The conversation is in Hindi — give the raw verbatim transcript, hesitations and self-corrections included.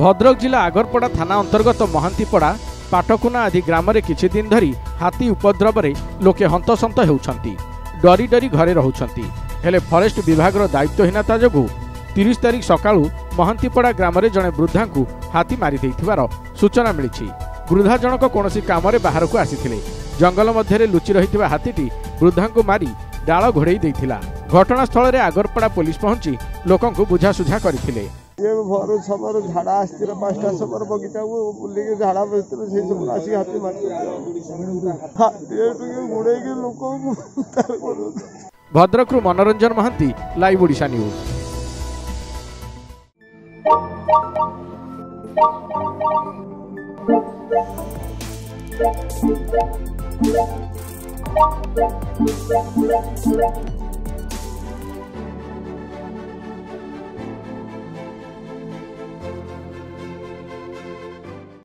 भद्रक जिला आगरपड़ा थाना अंतर्गत महांतीपड़ा पाटकुना आदि ग्राम में किछि दिन धरी हाथी उपद्रव रे लोके हंतसंत हेउछंती, डरी डरी घरे रहुछंती। हेले फॉरेस्ट विभाग रो दायित्वहीनता जोगु तीस तारिख सकाळू महांतीपड़ा ग्राम में जणे वृद्धा को हाथी मारी देइथिबार सूचना मिलिछि। वृद्धा जनक कोनोसी काम रे बाहर को आसीथिले। जंगल मध्यरे लुचि रहिथिबा हाथीटी वृद्धा को मारी डाल घोड़े देइथिला। घटनास्थल रे आगरपड़ा पुलिस पहुंची लोकों को बुझासुझा करथिले। ये भोर समय झाड़ा आसती पाँचटा समय बगीचा को बुल झाड़ा बेचते से सब आसिक हाथी मारते घोड़े लोक। भद्रक रु मनोरंजन महांती, लाइव ओडिशा न्यूज।